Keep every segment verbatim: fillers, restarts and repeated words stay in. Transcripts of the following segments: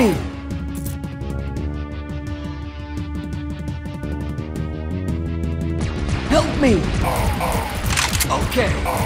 happy. Help me. Okay.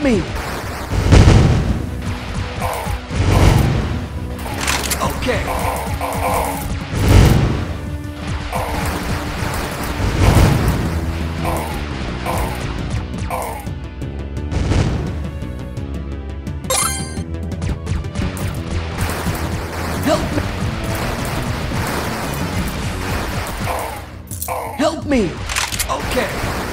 Help me! Okay. Help me! Help me! Okay.